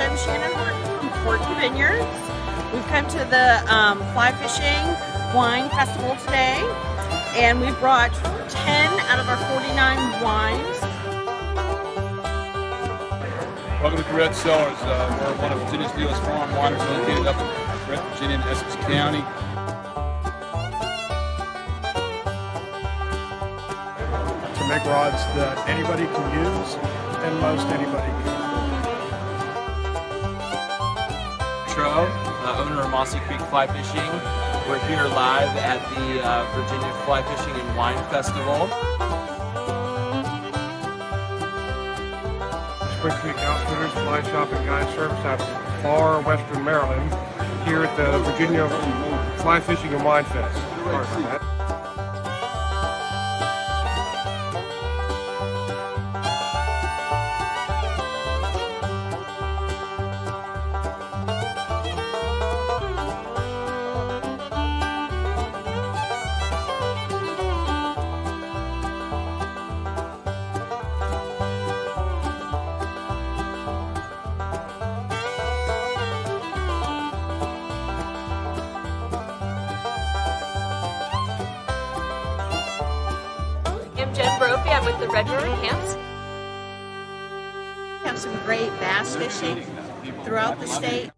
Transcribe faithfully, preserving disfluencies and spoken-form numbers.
I'm Shannon Horton from Horton Vineyards. We've come to the um, Fly Fishing Wine Festival today, and we brought ten out of our forty-nine wines. Welcome to Corbett Cellars. Uh, we're one of Virginia's newest farm wineries located up in Corbett, Virginia in Essex County. To make rods that anybody can use and most anybody can use. Uh, owner of Mossy Creek Fly Fishing. We're here live at the uh, Virginia Fly Fishing and Wine Festival. Spring Creek Outfitters, fly shop and guide service out of far western Maryland, here at the Virginia Fly Fishing and Wine Fest. I'm Jen Brophy. I'm with the Red River Hams. We have some great bass fishing throughout the state.